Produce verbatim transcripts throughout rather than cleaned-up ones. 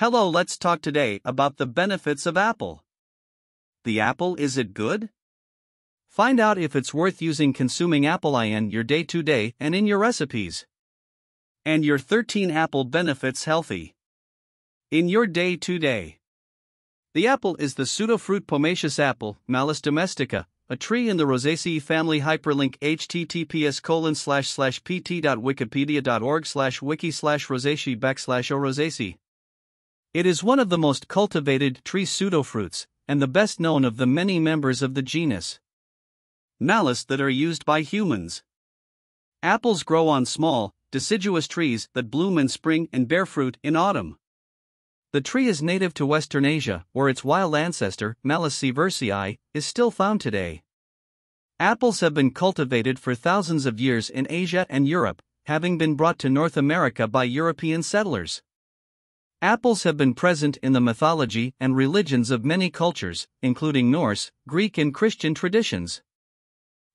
Hello, let's talk today about the benefits of apple. The apple, is it good? Find out if it's worth using consuming apple in your day-to-day and in your recipes. And your thirteen apple benefits healthy. In your day-to-day. The apple is the pseudo-fruit pomaceous apple, Malus domestica, a tree in the Rosaceae family. Hyperlink https colon slash slash pt dot wikipedia dot org slash wiki slash rosaceae backslash o rosaceae. It is one of the most cultivated tree pseudofruits, and the best known of the many members of the genus Malus that are used by humans. Apples grow on small, deciduous trees that bloom in spring and bear fruit in autumn. The tree is native to Western Asia, where its wild ancestor, Malus sieversii, is still found today. Apples have been cultivated for thousands of years in Asia and Europe, having been brought to North America by European settlers. Apples have been present in the mythology and religions of many cultures, including Norse, Greek and Christian traditions.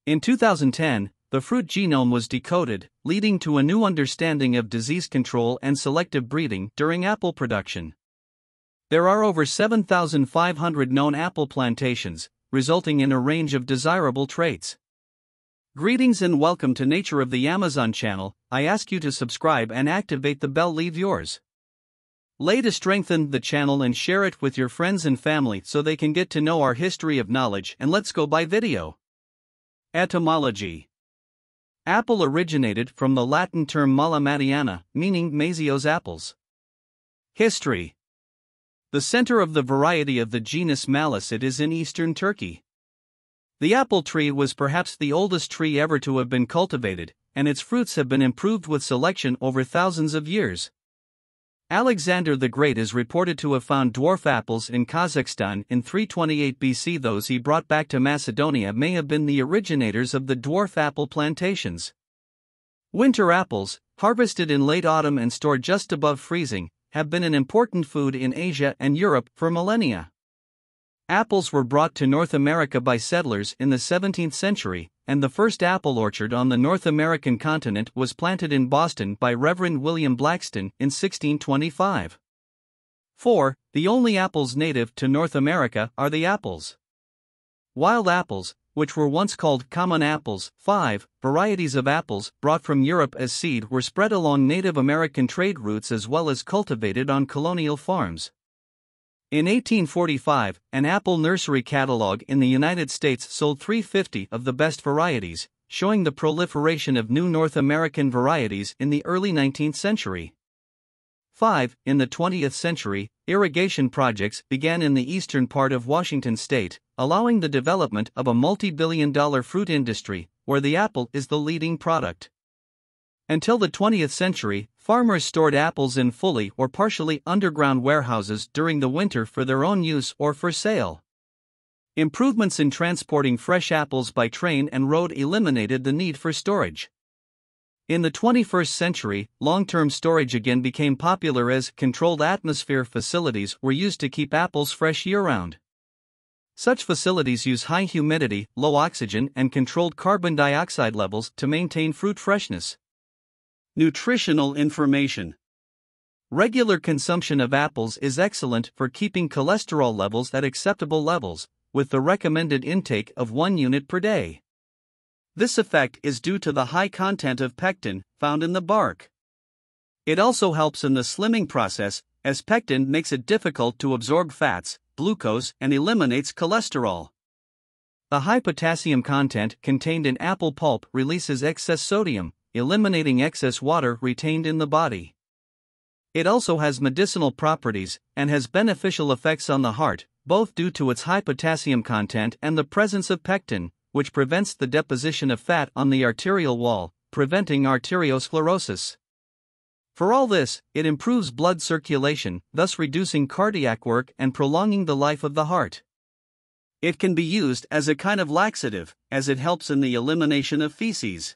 In two thousand ten, the fruit genome was decoded, leading to a new understanding of disease control and selective breeding during apple production. There are over seven thousand five hundred known apple plantations, resulting in a range of desirable traits. Greetings and welcome to Nature of the Amazon channel. I ask you to subscribe and activate the bell. Leave yours. Lay to strengthen the channel and share it with your friends and family so they can get to know our history of knowledge. And let's go by video. Etymology. Apple originated from the Latin term Mala Mariana, meaning Mazios apples. History. The center of the variety of the genus Malus, it is in eastern Turkey. The apple tree was perhaps the oldest tree ever to have been cultivated, and its fruits have been improved with selection over thousands of years. Alexander the Great is reported to have found dwarf apples in Kazakhstan in three twenty-eight B C. Those he brought back to Macedonia may have been the originators of the dwarf apple plantations. Winter apples, harvested in late autumn and stored just above freezing, have been an important food in Asia and Europe for millennia. Apples were brought to North America by settlers in the seventeenth century, and the first apple orchard on the North American continent was planted in Boston by Reverend William Blackston in sixteen twenty-five. four. The only apples native to North America are the apples. Wild apples, which were once called common apples. five. Varieties of apples brought from Europe as seed were spread along Native American trade routes as well as cultivated on colonial farms. In eighteen forty-five, an apple nursery catalog in the United States sold three hundred fifty of the best varieties, showing the proliferation of new North American varieties in the early nineteenth century. five. In the twentieth century, irrigation projects began in the eastern part of Washington state, allowing the development of a multi-billion dollar fruit industry, where the apple is the leading product. Until the twentieth century, farmers stored apples in fully or partially underground warehouses during the winter for their own use or for sale. Improvements in transporting fresh apples by train and road eliminated the need for storage. In the twenty-first century, long-term storage again became popular as controlled atmosphere facilities were used to keep apples fresh year-round. Such facilities use high humidity, low oxygen, and controlled carbon dioxide levels to maintain fruit freshness. Nutritional information. Regular consumption of apples is excellent for keeping cholesterol levels at acceptable levels, with the recommended intake of one unit per day. This effect is due to the high content of pectin found in the bark. It also helps in the slimming process, as pectin makes it difficult to absorb fats, glucose, and eliminates cholesterol. The high potassium content contained in apple pulp releases excess sodium, eliminating excess water retained in the body. It also has medicinal properties and has beneficial effects on the heart, both due to its high potassium content and the presence of pectin, which prevents the deposition of fat on the arterial wall, preventing arteriosclerosis. For all this, it improves blood circulation, thus reducing cardiac work and prolonging the life of the heart. It can be used as a kind of laxative, as it helps in the elimination of feces.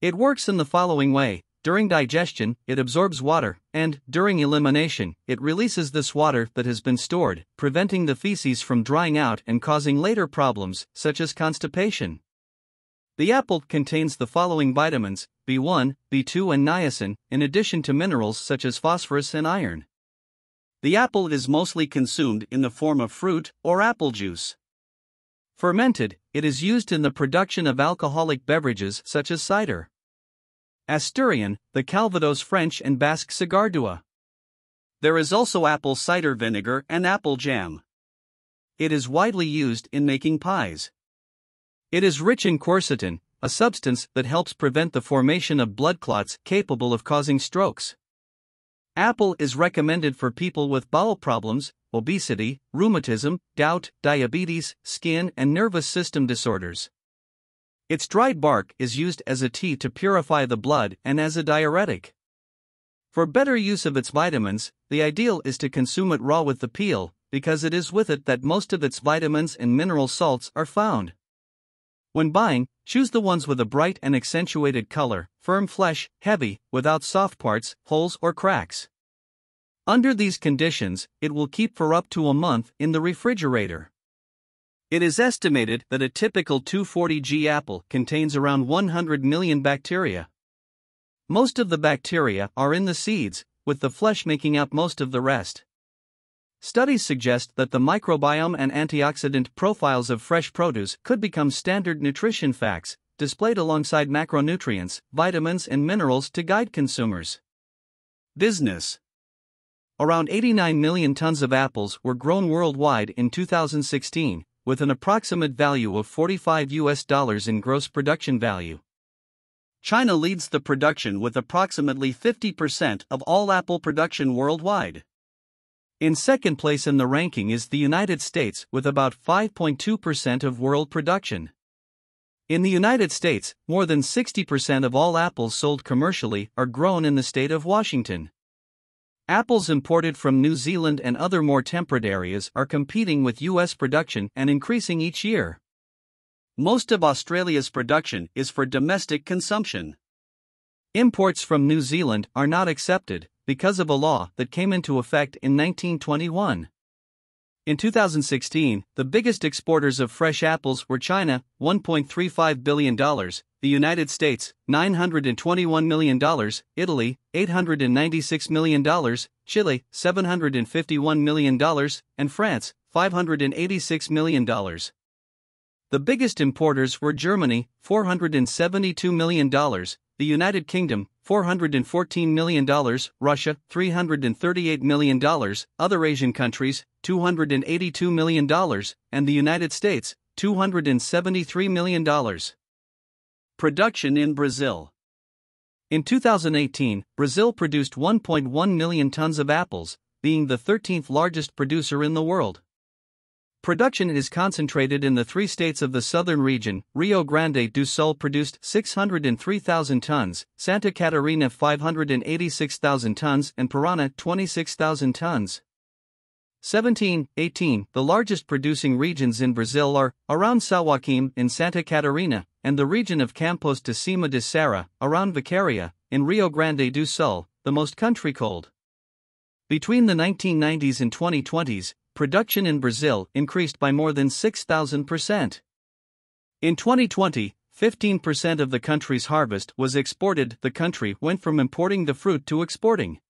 It works in the following way: during digestion, it absorbs water, and, during elimination, it releases this water that has been stored, preventing the feces from drying out and causing later problems, such as constipation. The apple contains the following vitamins, B one, B two and niacin, in addition to minerals such as phosphorus and iron. The apple is mostly consumed in the form of fruit or apple juice. Fermented, it is used in the production of alcoholic beverages such as cider. Asturian, the Calvados French and Basque Cigardua. There is also apple cider vinegar and apple jam. It is widely used in making pies. It is rich in quercetin, a substance that helps prevent the formation of blood clots capable of causing strokes. Apple is recommended for people with bowel problems, obesity, rheumatism, gout, diabetes, skin and nervous system disorders. Its dried bark is used as a tea to purify the blood and as a diuretic. For better use of its vitamins, the ideal is to consume it raw with the peel, because it is with it that most of its vitamins and mineral salts are found. When buying, choose the ones with a bright and accentuated color, firm flesh, heavy, without soft parts, holes or cracks. Under these conditions, it will keep for up to a month in the refrigerator. It is estimated that a typical two hundred forty grams apple contains around one hundred million bacteria. Most of the bacteria are in the seeds, with the flesh making up most of the rest. Studies suggest that the microbiome and antioxidant profiles of fresh produce could become standard nutrition facts, displayed alongside macronutrients, vitamins and minerals to guide consumers. Business. Around eighty-nine million tons of apples were grown worldwide in two thousand sixteen. With an approximate value of forty-five U S dollars in gross production value. China leads the production with approximately fifty percent of all apple production worldwide. In second place in the ranking is the United States with about five point two percent of world production. In the United States, more than sixty percent of all apples sold commercially are grown in the state of Washington. Apples imported from New Zealand and other more temperate areas are competing with U S production and increasing each year. Most of Australia's production is for domestic consumption. Imports from New Zealand are not accepted because of a law that came into effect in nineteen twenty-one. In two thousand sixteen, the biggest exporters of fresh apples were China, one point three five billion dollars, the United States, nine hundred twenty-one million dollars, Italy, eight hundred ninety-six million dollars, Chile, seven hundred fifty-one million dollars, and France, five hundred eighty-six million dollars. The biggest importers were Germany, four hundred seventy-two million dollars, the United Kingdom, four hundred fourteen million dollars, Russia, three hundred thirty-eight million dollars, other Asian countries, two hundred eighty-two million dollars, and the United States, two hundred seventy-three million dollars. Production in Brazil. In two thousand eighteen, Brazil produced one point one million tons of apples, being the thirteenth largest producer in the world. Production is concentrated in the three states of the southern region. Rio Grande do Sul produced six hundred three thousand tons, Santa Catarina five hundred eighty-six thousand tons and Paraná twenty-six thousand tons. seventeen, eighteen, the largest producing regions in Brazil are, around São Joaquim in Santa Catarina, and the region of Campos de Cima de Serra, around Vicaria, in Rio Grande do Sul, the most country cold. Between the nineteen nineties and twenty twenties, production in Brazil increased by more than six thousand percent. In twenty twenty, fifteen percent of the country's harvest was exported. The country went from importing the fruit to exporting.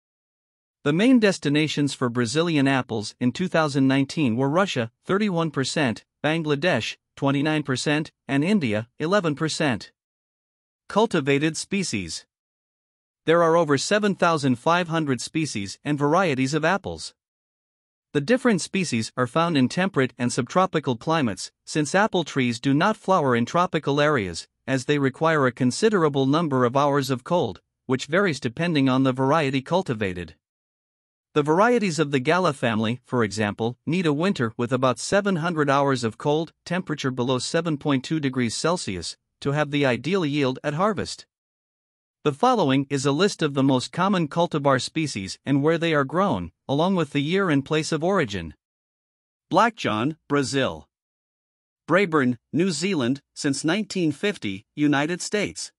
The main destinations for Brazilian apples in two thousand nineteen were Russia, thirty-one percent, Bangladesh, twenty-nine percent, and India, eleven percent. Cultivated species. There are over seven thousand five hundred species and varieties of apples. The different species are found in temperate and subtropical climates, since apple trees do not flower in tropical areas, as they require a considerable number of hours of cold, which varies depending on the variety cultivated. The varieties of the Gala family, for example, need a winter with about seven hundred hours of cold, temperature below seven point two degrees Celsius, to have the ideal yield at harvest. The following is a list of the most common cultivar species and where they are grown, along with the year and place of origin. Blackjohn, Brazil. Braeburn, New Zealand, since nineteen fifty, United States.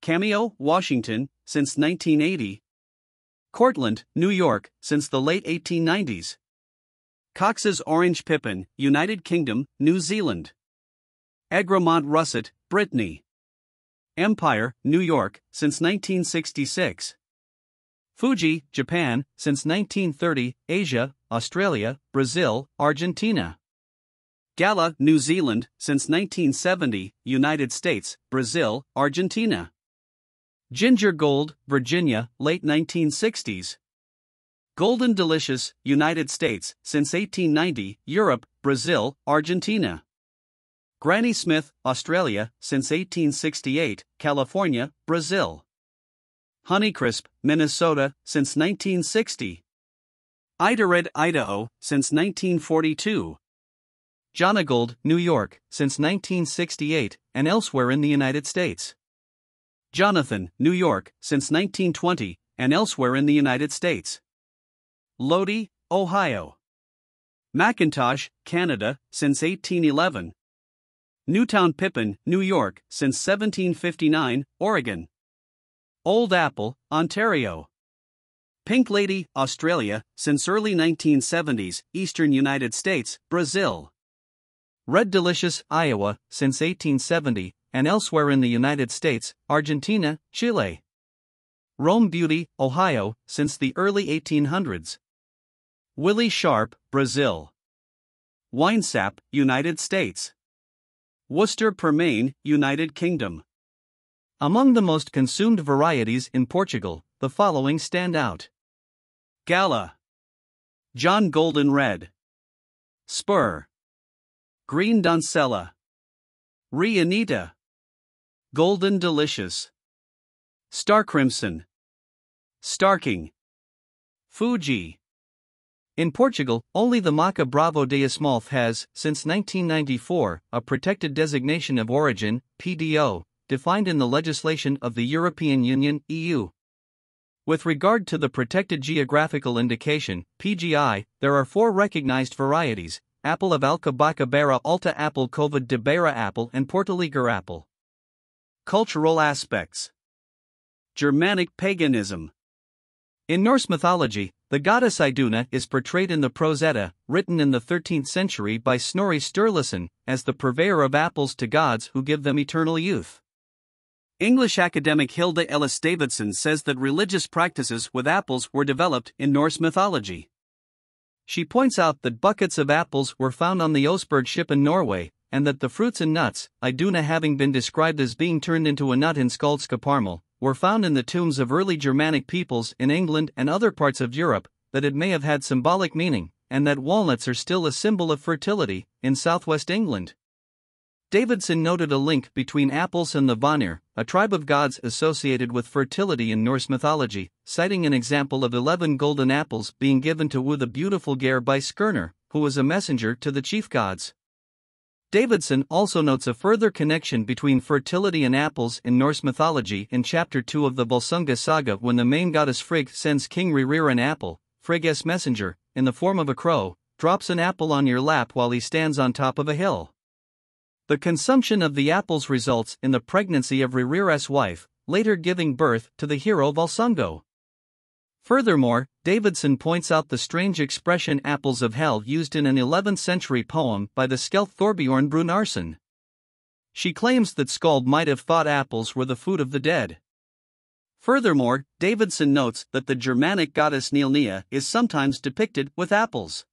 Cameo, Washington, since nineteen eighty. Cortland, New York, since the late eighteen nineties. Cox's Orange Pippin, United Kingdom, New Zealand. Egremont Russet, Brittany. Empire, New York, since nineteen sixty-six. Fuji, Japan, since nineteen thirty, Asia, Australia, Brazil, Argentina. Gala, New Zealand, since nineteen seventy, United States, Brazil, Argentina. Ginger Gold, Virginia, late nineteen sixties. Golden Delicious, United States, since eighteen ninety, Europe, Brazil, Argentina. Granny Smith, Australia, since eighteen sixty-eight, California, Brazil. Honeycrisp, Minnesota, since nineteen sixty. Idared, Idaho, since nineteen forty-two. Jonagold, New York, since nineteen sixty-eight, and elsewhere in the United States. Jonathan, New York, since nineteen twenty, and elsewhere in the United States. Lodi, Ohio. Macintosh, Canada, since eighteen eleven. Newtown Pippin, New York, since seventeen fifty-nine, Oregon. Old Apple, Ontario. Pink Lady, Australia, since early nineteen seventies, Eastern United States, Brazil. Red Delicious, Iowa, since eighteen seventy, and elsewhere in the United States, Argentina, Chile. Rome Beauty, Ohio, since the early eighteen hundreds. Willie Sharp, Brazil. Winesap, United States. Worcester Permain, United Kingdom. Among the most consumed varieties in Portugal, the following stand out. Gala. John Golden Red. Spur. Green Doncella. Rianita. Golden Delicious. Star Crimson. Starking. Fuji. In Portugal, only the Maca Bravo de Esmolf has, since nineteen ninety-four, a protected designation of origin, P D O, defined in the legislation of the European Union, E U. With regard to the protected geographical indication, P G I, there are four recognized varieties: apple of Alcabacabera, Alta apple, Cova de Beira apple, and Portalegre apple. Cultural aspects. Germanic paganism. In Norse mythology, the goddess Iduna is portrayed in the Prose Edda, written in the thirteenth century by Snorri Sturluson, as the purveyor of apples to gods who give them eternal youth. English academic Hilda Ellis-Davidson says that religious practices with apples were developed in Norse mythology. She points out that buckets of apples were found on the Oseberg ship in Norway, and that the fruits and nuts, Iduna having been described as being turned into a nut in Skaldskaparmel, were found in the tombs of early Germanic peoples in England and other parts of Europe, that it may have had symbolic meaning, and that walnuts are still a symbol of fertility in southwest England. Davidson noted a link between apples and the Vanir, a tribe of gods associated with fertility in Norse mythology, citing an example of eleven golden apples being given to woo the beautiful Gerd by Skirnir, who was a messenger to the chief gods. Davidson also notes a further connection between fertility and apples in Norse mythology in Chapter two of the Volsunga Saga, when the main goddess Frigg sends King Ririr an apple. Frigg's messenger, in the form of a crow, drops an apple on your lap while he stands on top of a hill. The consumption of the apples results in the pregnancy of Ririr's wife, later giving birth to the hero Volsungo. Furthermore, Davidson points out the strange expression apples of hell used in an eleventh century poem by the Skald Thorbjorn Brunarson. She claims that Skald might have thought apples were the food of the dead. Furthermore, Davidson notes that the Germanic goddess Nilnea is sometimes depicted with apples.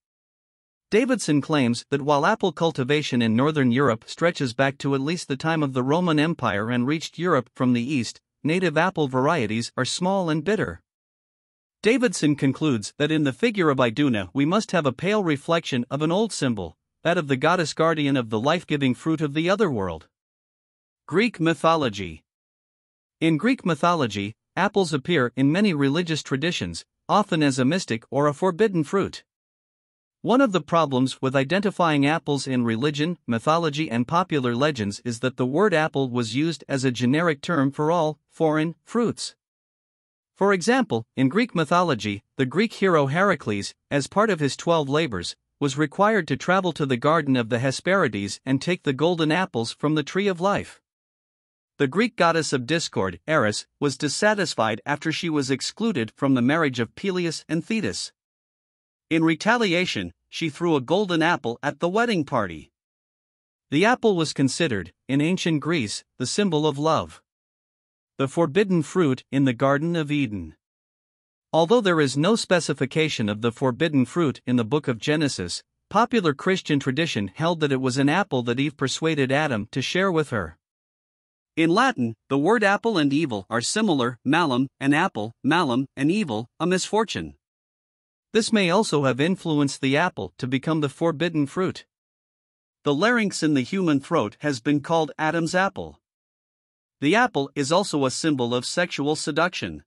Davidson claims that while apple cultivation in northern Europe stretches back to at least the time of the Roman Empire and reached Europe from the east, native apple varieties are small and bitter. Davidson concludes that in the figure of Iduna we must have a pale reflection of an old symbol, that of the goddess guardian of the life-giving fruit of the other world. Greek mythology. In Greek mythology, apples appear in many religious traditions, often as a mystic or a forbidden fruit. One of the problems with identifying apples in religion, mythology, and popular legends is that the word apple was used as a generic term for all foreign fruits. For example, in Greek mythology, the Greek hero Heracles, as part of his twelve labors, was required to travel to the garden of the Hesperides and take the golden apples from the tree of life. The Greek goddess of discord, Eris, was dissatisfied after she was excluded from the marriage of Peleus and Thetis. In retaliation, she threw a golden apple at the wedding party. The apple was considered, in ancient Greece, the symbol of love. The forbidden fruit in the Garden of Eden. Although there is no specification of the forbidden fruit in the book of Genesis, popular Christian tradition held that it was an apple that Eve persuaded Adam to share with her. In Latin, the word apple and evil are similar, malum, an apple, malum, an evil, a misfortune. This may also have influenced the apple to become the forbidden fruit. The larynx in the human throat has been called Adam's apple. The apple is also a symbol of sexual seduction.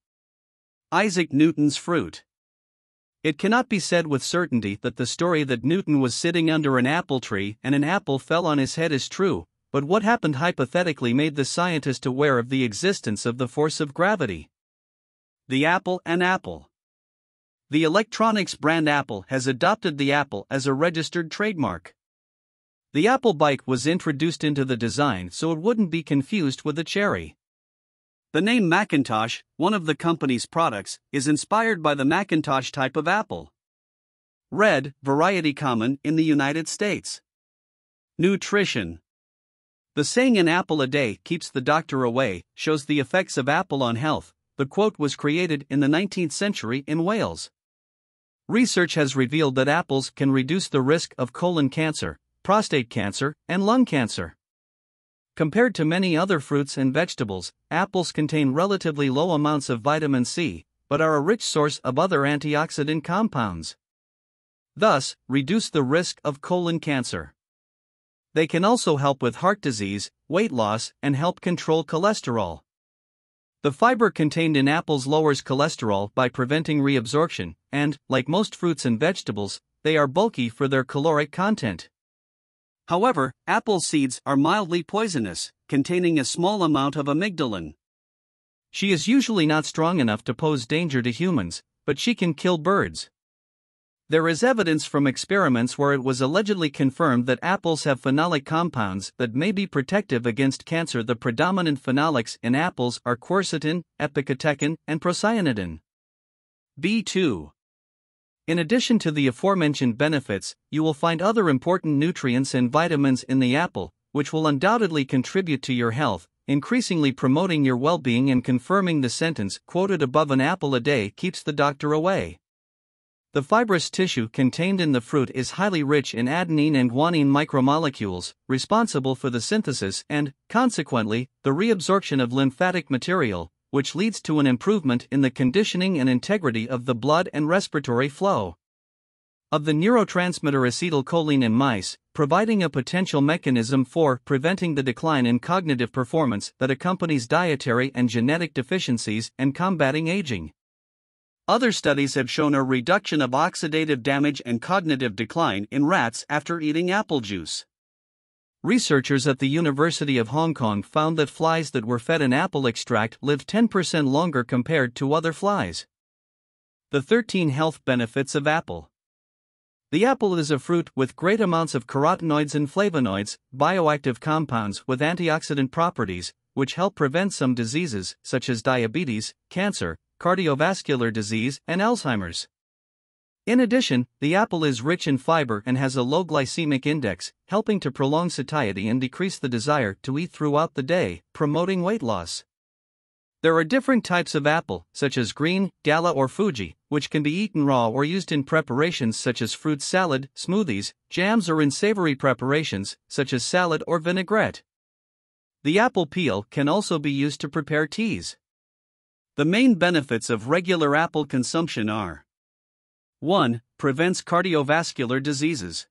Isaac Newton's fruit. It cannot be said with certainty that the story that Newton was sitting under an apple tree and an apple fell on his head is true, but what happened hypothetically made the scientist aware of the existence of the force of gravity. The apple and apple. The electronics brand Apple has adopted the apple as a registered trademark. The apple bike was introduced into the design so it wouldn't be confused with a cherry. The name Macintosh, one of the company's products, is inspired by the Macintosh type of apple. Red, variety common in the United States. Nutrition. The saying an apple a day keeps the doctor away shows the effects of apple on health. The quote was created in the nineteenth century in Wales. Research has revealed that apples can reduce the risk of colon cancer, prostate cancer, and lung cancer. Compared to many other fruits and vegetables, apples contain relatively low amounts of vitamin C, but are a rich source of other antioxidant compounds. Thus, reduce the risk of colon cancer. They can also help with heart disease, weight loss, and help control cholesterol. The fiber contained in apples lowers cholesterol by preventing reabsorption, and, like most fruits and vegetables, they are bulky for their caloric content. However, apple seeds are mildly poisonous, containing a small amount of amygdalin. She is usually not strong enough to pose danger to humans, but she can kill birds. There is evidence from experiments where it was allegedly confirmed that apples have phenolic compounds that may be protective against cancer. The predominant phenolics in apples are quercetin, epicatechin, and procyanidin. B two. In addition to the aforementioned benefits, you will find other important nutrients and vitamins in the apple, which will undoubtedly contribute to your health, increasingly promoting your well-being and confirming the sentence quoted above: an apple a day keeps the doctor away. The fibrous tissue contained in the fruit is highly rich in adenine and guanine micromolecules, responsible for the synthesis and, consequently, the reabsorption of lymphatic material, which leads to an improvement in the conditioning and integrity of the blood and respiratory flow. Of the neurotransmitter acetylcholine in mice, providing a potential mechanism for preventing the decline in cognitive performance that accompanies dietary and genetic deficiencies and combating aging. Other studies have shown a reduction of oxidative damage and cognitive decline in rats after eating apple juice. Researchers at the University of Hong Kong found that flies that were fed an apple extract lived ten percent longer compared to other flies. The thirteen health benefits of apple. The apple is a fruit with great amounts of carotenoids and flavonoids, bioactive compounds with antioxidant properties, which help prevent some diseases such as diabetes, cancer, cardiovascular disease, and Alzheimer's. In addition, the apple is rich in fiber and has a low glycemic index, helping to prolong satiety and decrease the desire to eat throughout the day, promoting weight loss. There are different types of apple, such as green, Gala, or Fuji, which can be eaten raw or used in preparations such as fruit salad, smoothies, jams, or in savory preparations, such as salad or vinaigrette. The apple peel can also be used to prepare teas. The main benefits of regular apple consumption are: one. Prevents cardiovascular diseases.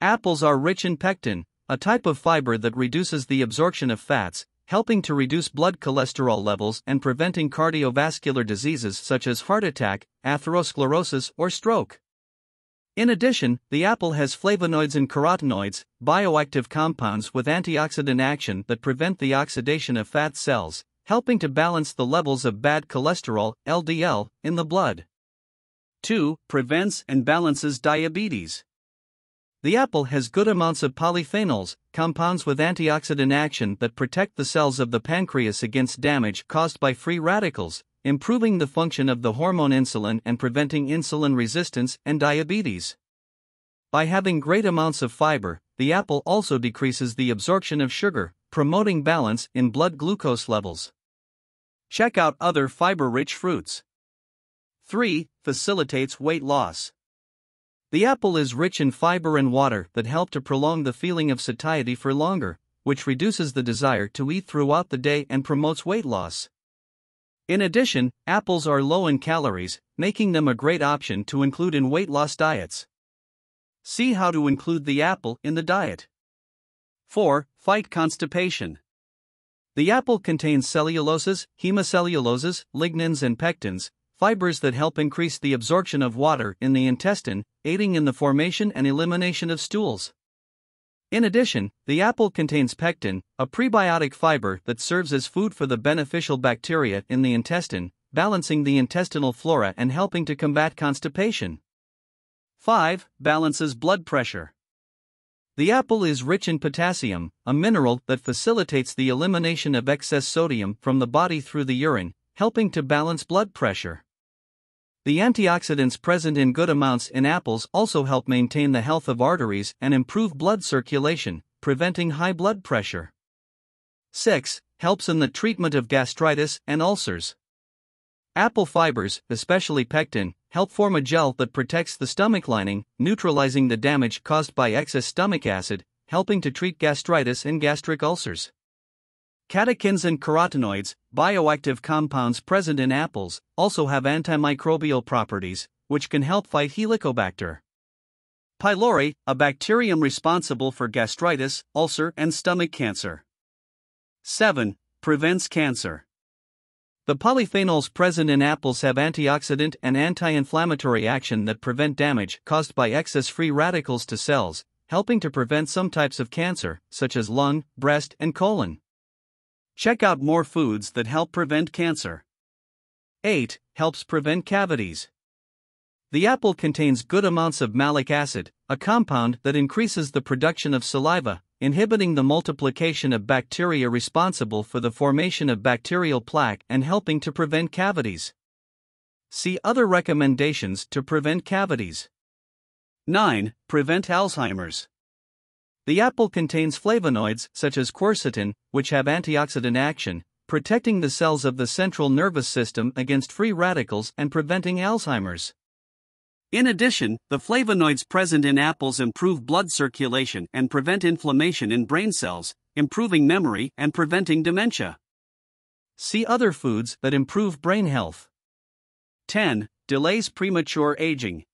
Apples are rich in pectin, a type of fiber that reduces the absorption of fats, helping to reduce blood cholesterol levels and preventing cardiovascular diseases such as heart attack, atherosclerosis, or stroke. In addition, the apple has flavonoids and carotenoids, bioactive compounds with antioxidant action that prevent the oxidation of fat cells, helping to balance the levels of bad cholesterol, L D L, in the blood. two. Prevents and balances diabetes. The apple has good amounts of polyphenols, compounds with antioxidant action that protect the cells of the pancreas against damage caused by free radicals, improving the function of the hormone insulin and preventing insulin resistance and diabetes. By having great amounts of fiber, the apple also decreases the absorption of sugar, promoting balance in blood glucose levels. Check out other fiber-rich fruits. three. Facilitates weight loss. The apple is rich in fiber and water that help to prolong the feeling of satiety for longer, which reduces the desire to eat throughout the day and promotes weight loss. In addition, apples are low in calories, making them a great option to include in weight loss diets. See how to include the apple in the diet. four. Fight constipation. The apple contains celluloses, hemicelluloses, lignins and pectins, fibers that help increase the absorption of water in the intestine, aiding in the formation and elimination of stools. In addition, the apple contains pectin, a prebiotic fiber that serves as food for the beneficial bacteria in the intestine, balancing the intestinal flora and helping to combat constipation. five. Balances blood pressure. The apple is rich in potassium, a mineral that facilitates the elimination of excess sodium from the body through the urine, helping to balance blood pressure. The antioxidants present in good amounts in apples also help maintain the health of arteries and improve blood circulation, preventing high blood pressure. six. Helps in the treatment of gastritis and ulcers. Apple fibers, especially pectin, help form a gel that protects the stomach lining, neutralizing the damage caused by excess stomach acid, helping to treat gastritis and gastric ulcers. Catechins and carotenoids, bioactive compounds present in apples, also have antimicrobial properties, which can help fight Helicobacter pylori, a bacterium responsible for gastritis, ulcer, and stomach cancer. seven. Prevents cancer. The polyphenols present in apples have antioxidant and anti-inflammatory action that prevent damage caused by excess free radicals to cells, helping to prevent some types of cancer, such as lung, breast, and colon. Check out more foods that help prevent cancer. eight. Helps prevent cavities. The apple contains good amounts of malic acid, a compound that increases the production of saliva, inhibiting the multiplication of bacteria responsible for the formation of bacterial plaque and helping to prevent cavities. See other recommendations to prevent cavities. nine. Prevent Alzheimer's. The apple contains flavonoids such as quercetin, which have antioxidant action, protecting the cells of the central nervous system against free radicals and preventing Alzheimer's. In addition, the flavonoids present in apples improve blood circulation and prevent inflammation in brain cells, improving memory and preventing dementia. See other foods that improve brain health. ten. Delays premature aging.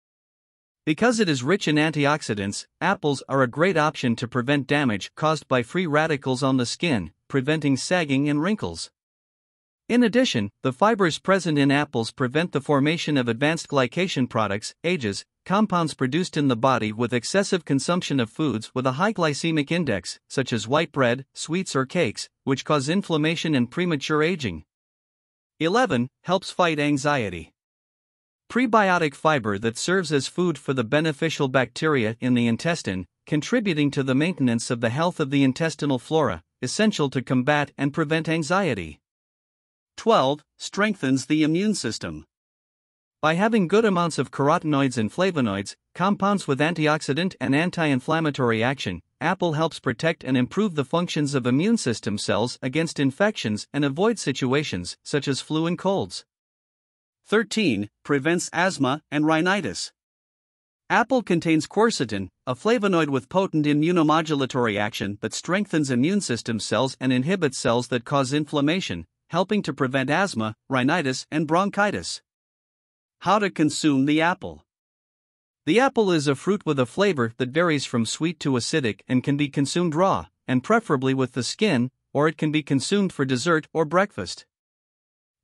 Because it is rich in antioxidants, apples are a great option to prevent damage caused by free radicals on the skin, preventing sagging and wrinkles. In addition, the fibers present in apples prevent the formation of advanced glycation products, ages, compounds produced in the body with excessive consumption of foods with a high glycemic index, such as white bread, sweets or cakes, which cause inflammation and premature aging. eleven. Helps fight anxiety. Prebiotic fiber that serves as food for the beneficial bacteria in the intestine, contributing to the maintenance of the health of the intestinal flora, essential to combat and prevent anxiety. twelve. Strengthens the immune system. By having good amounts of carotenoids and flavonoids, compounds with antioxidant and anti-inflammatory action, apple helps protect and improve the functions of immune system cells against infections and avoid situations such as flu and colds. thirteen. Prevents asthma and rhinitis. Apple contains quercetin, a flavonoid with potent immunomodulatory action that strengthens immune system cells and inhibits cells that cause inflammation, helping to prevent asthma, rhinitis, and bronchitis. How to consume the apple. The apple is a fruit with a flavor that varies from sweet to acidic and can be consumed raw, and preferably with the skin, or it can be consumed for dessert or breakfast.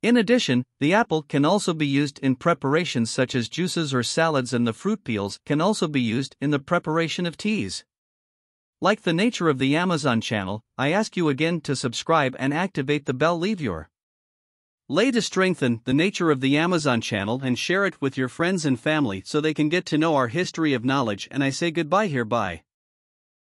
In addition, the apple can also be used in preparations such as juices or salads, and the fruit peels can also be used in the preparation of teas. Like the nature of the Amazon channel, I ask you again to subscribe and activate the bell lever. Lay to strengthen the nature of the Amazon channel and share it with your friends and family so they can get to know our history of knowledge, and I say goodbye hereby.